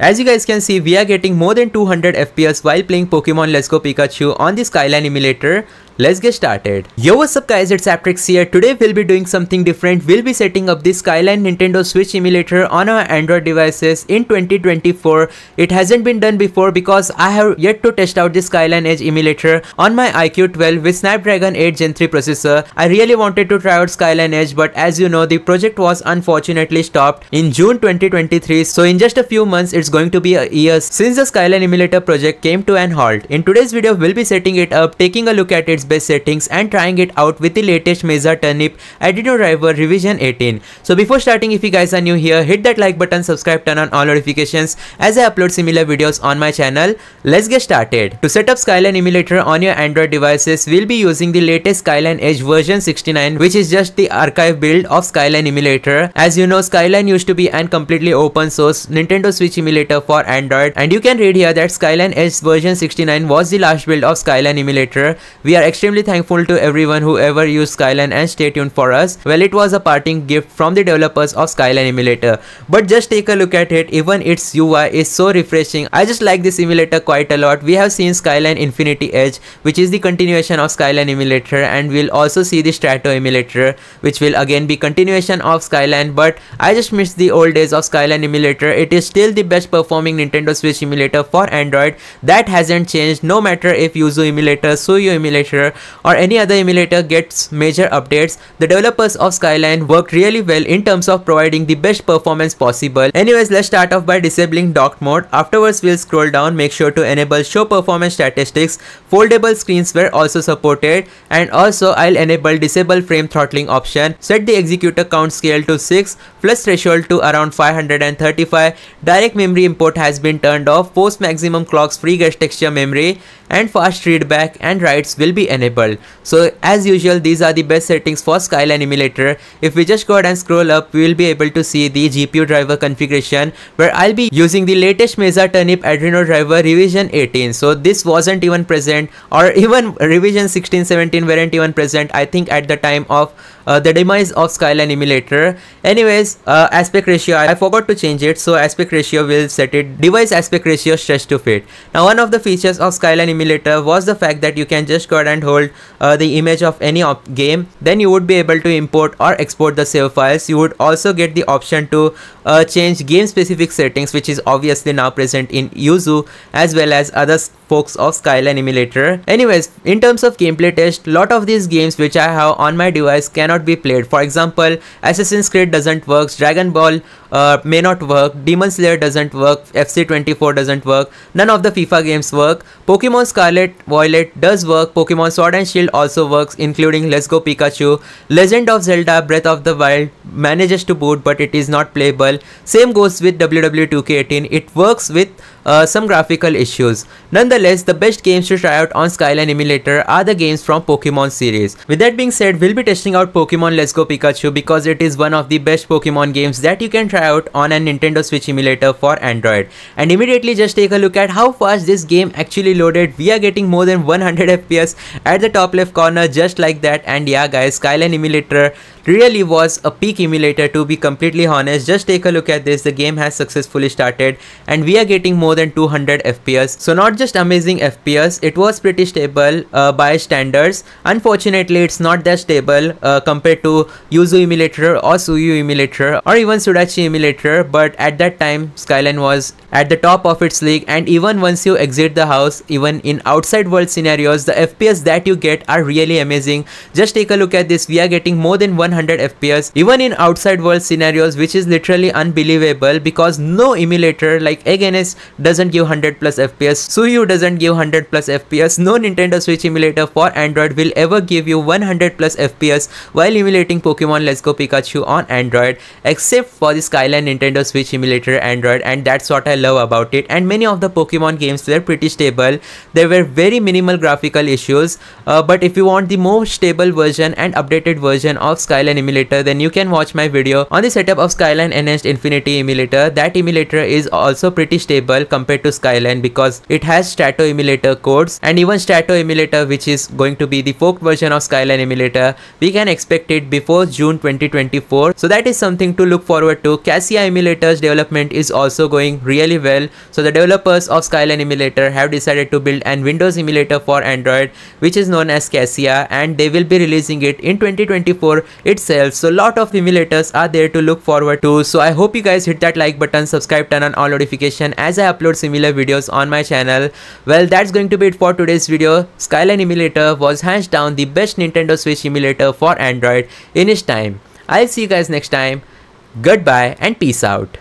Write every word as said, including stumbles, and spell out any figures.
As you guys can see, we are getting more than two hundred F P S while playing Pokemon Let's Go Pikachu on the Skyline Emulator. Let's get started. Yo, what's up guys, it's Aptrix here. Today we'll be doing something different. We'll be setting up the Skyline Nintendo Switch emulator on our Android devices in twenty twenty-four. It hasn't been done before because I have yet to test out the Skyline Edge emulator on my I Q twelve with Snapdragon eight gen three processor. I really wanted to try out Skyline Edge, but as you know, the project was unfortunately stopped in June twenty twenty-three. So in just a few months, it's going to be a year since the Skyline emulator project came to an halt. In today's video, we'll be setting it up, taking a look at its best settings and trying it out with the latest Mesa Turnip Adreno Driver revision eighteen. So before starting, if you guys are new here, hit that like button, subscribe, turn on all notifications as I upload similar videos on my channel. Let's get started. To set up Skyline emulator on your Android devices, we'll be using the latest Skyline Edge version sixty-nine, which is just the archive build of Skyline emulator. As you know, Skyline used to be an completely open source Nintendo Switch emulator for Android, and you can read here that Skyline Edge version sixty-nine was the last build of Skyline emulator. We are extremely thankful to everyone who ever used Skyline, and stay tuned for us. Well, it was a parting gift from the developers of Skyline emulator. But just take a look at it, even its U I is so refreshing. I just like this emulator quite a lot. We have seen Skyline Infinity Edge, which is the continuation of Skyline emulator, and we'll also see the Strato emulator, which will again be continuation of Skyline, but I just miss the old days of Skyline emulator. It is still the best performing Nintendo Switch emulator for Android. That hasn't changed, no matter if Yuzu emulator, Suyu emulator, or any other emulator gets major updates. The developers of Skyline worked really well in terms of providing the best performance possible. Anyways, let's start off by disabling docked mode. Afterwards, we'll scroll down, make sure to enable show performance statistics. Foldable screens were also supported, and also I'll enable disable frame throttling option. Set the executor count scale to six, plus threshold to around five hundred thirty-five. Direct memory import has been turned off. Force maximum clocks, free gas texture memory, and fast readback and writes will be enabled. So as usual, these are the best settings for Skyline emulator. If we just go ahead and scroll up, we will be able to see the G P U driver configuration, where I'll be using the latest Mesa Turnip Adreno Driver revision eighteen. So this wasn't even present, or even revision sixteen, seventeen weren't even present, I think, at the time of uh, the demise of Skyline emulator. Anyways, uh, aspect ratio, I forgot to change it, so aspect ratio will set it device aspect ratio stretch to fit. Now, one of the features of Skyline emulator was the fact that you can just go ahead and and hold uh, the image of any op game, then you would be able to import or export the save files. You would also get the option to uh, change game specific settings, which is obviously now present in Yuzu as well as other folks of Skyline emulator. Anyways, in terms of gameplay test, lot of these games which I have on my device cannot be played. For example, Assassin's Creed doesn't work, Dragon Ball uh, may not work, Demon Slayer doesn't work, F C twenty-four doesn't work, none of the FIFA games work. Pokemon Scarlet Violet does work, Pokemon Sword and Shield also works, including Let's Go Pikachu. Legend of Zelda Breath of the Wild manages to boot, but it is not playable. Same goes with W W two K eighteen. It works with uh, some graphical issues. Nonetheless, the best games to try out on Skyline emulator are the games from Pokemon series. With that being said, we'll be testing out Pokemon Let's Go Pikachu because it is one of the best Pokemon games that you can try out on a Nintendo Switch emulator for Android. And immediately just take a look at how fast this game actually loaded. We are getting more than one hundred F P S at the top left corner, just like that. And yeah guys, Skyline emulator really was a peak emulator, to be completely honest. Just take a look at this. The game has successfully started and we are getting more than two hundred F P S. So not just amazing F P S, it was pretty stable uh, by standards. Unfortunately, it's not that stable uh, compared to Yuzu emulator or Suyu emulator or even Sudachi emulator, but at that time Skyline was at the top of its league. And even once you exit the house, even in outside world scenarios, the F P S that you get are really amazing. Just take a look at this. We are getting more than one hundred F P S even in outside world scenarios, which is literally unbelievable because no emulator like Egg N S doesn't give one hundred plus F P S, Suyu doesn't give one hundred plus F P S, no Nintendo Switch emulator for Android will ever give you one hundred plus F P S while emulating Pokemon Let's Go Pikachu on Android, except for the Skyline Nintendo Switch emulator Android, and that's what I love about it. And many of the Pokemon games were pretty stable. There were very minimal graphical issues, uh, but if you want the more stable version and updated version of Skyline Skyline emulator, then you can watch my video on the setup of Skyline N S Infinity emulator. That emulator is also pretty stable compared to Skyline because it has Strato emulator codes, and even Strato emulator, which is going to be the forked version of Skyline emulator, we can expect it before June twenty twenty-four. So that is something to look forward to. Cassia emulator's development is also going really well. So the developers of Skyline emulator have decided to build an Windows emulator for Android, which is known as Cassia, and they will be releasing it in twenty twenty-four itself. So lot of emulators are there to look forward to. So I hope you guys hit that like button, subscribe, turn on all notification as I upload similar videos on my channel. Well, that's going to be it for today's video. Skyline emulator was hands down the best Nintendo Switch emulator for Android in its time. I'll see you guys next time. Goodbye and peace out.